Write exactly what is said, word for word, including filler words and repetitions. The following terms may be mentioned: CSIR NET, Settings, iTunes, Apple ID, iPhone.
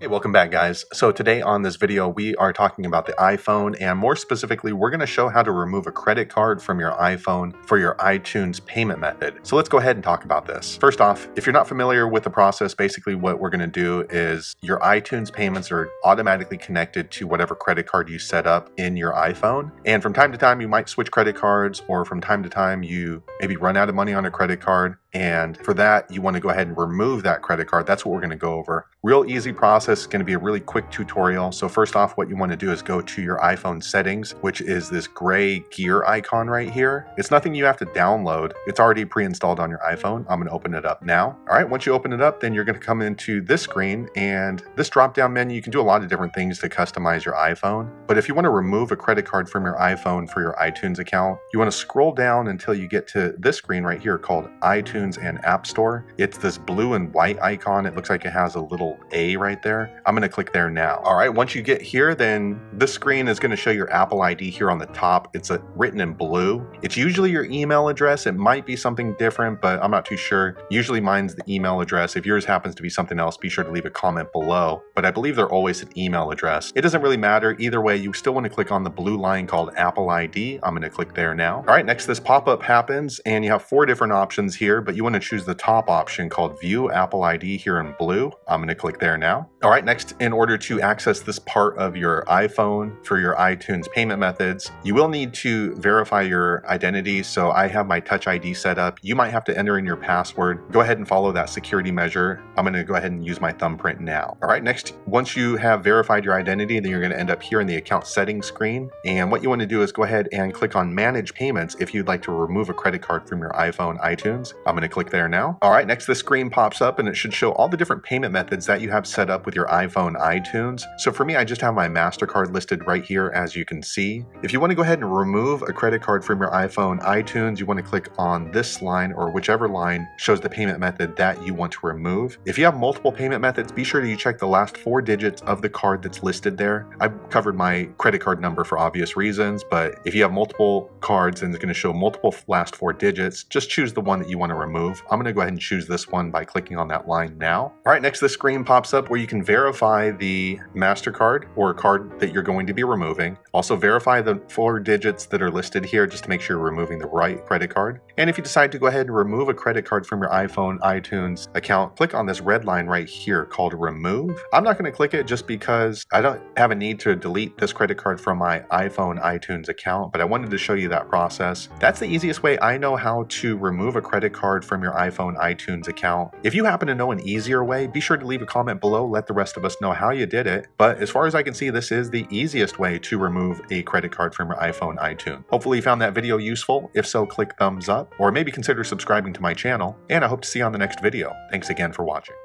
Hey, welcome back guys. So today on this video, we are talking about the iPhone, and more specifically, we're going to show how to remove a credit card from your iPhone for your iTunes payment method. So let's go ahead and talk about this. First off, if you're not familiar with the process, basically what we're going to do is your iTunes payments are automatically connected to whatever credit card you set up in your iPhone. And from time to time, you might switch credit cards, or from time to time, you maybe run out of money on a credit card. And for that, you want to go ahead and remove that credit card. That's what we're going to go over. Real easy process. It's going to be a really quick tutorial. So first off, what you want to do is go to your iPhone settings, which is this gray gear icon right here. It's nothing you have to download. It's already pre-installed on your iPhone. I'm going to open it up now. All right. Once you open it up, then you're going to come into this screen and this drop-down menu. You can do a lot of different things to customize your iPhone. But if you want to remove a credit card from your iPhone for your iTunes account, you want to scroll down until you get to this screen right here called iTunes and App Store. It's this blue and white icon. It looks like it has a little A right there. I'm going to click there now. All right. Once you get here, then this screen is going to show your Apple I D here on the top. It's a, written in blue. It's usually your email address. It might be something different, but I'm not too sure. Usually mine's the email address. If yours happens to be something else, be sure to leave a comment below. But I believe they're always an email address. It doesn't really matter. Either way, you still want to click on the blue line called Apple I D. I'm going to click there now. All right. Next, this pop-up happens and you have four different options here, but you want to choose the top option called View Apple I D here in blue. I'm going to click there now. All right, next, in order to access this part of your iPhone for your iTunes payment methods, you will need to verify your identity. So I have my Touch I D set up. You might have to enter in your password. Go ahead and follow that security measure. I'm going to go ahead and use my thumbprint now. All right, next, once you have verified your identity, then you're going to end up here in the account settings screen. And what you want to do is go ahead and click on Manage Payments if you'd like to remove a credit card from your iPhone iTunes. I'm going to to click there now. All right, next this screen pops up and it should show all the different payment methods that you have set up with your iPhone iTunes. So for me, I just have my MasterCard listed right here, as you can see. If you want to go ahead and remove a credit card from your iPhone iTunes, you want to click on this line or whichever line shows the payment method that you want to remove. If you have multiple payment methods, be sure to you check the last four digits of the card that's listed there. I've covered my credit card number for obvious reasons, but if you have multiple cards, then it's going to show multiple last four digits. Just choose the one that you want to remove. Move. I'm going to go ahead and choose this one by clicking on that line now. All right, next this screen pops up where you can verify the MasterCard or card that you're going to be removing. Also verify the four digits that are listed here just to make sure you're removing the right credit card. And if you decide to go ahead and remove a credit card from your iPhone iTunes account, click on this red line right here called Remove. I'm not going to click it just because I don't have a need to delete this credit card from my iPhone iTunes account, but I wanted to show you that process. That's the easiest way I know how to remove a credit card from your iPhone iTunes account. If you happen to know an easier way, be sure to leave a comment below. Let the rest of us know how you did it. But as far as I can see, this is the easiest way to remove a credit card from your iPhone iTunes. Hopefully you found that video useful. If so, click thumbs up or maybe consider subscribing to my channel. And I hope to see you on the next video. Thanks again for watching.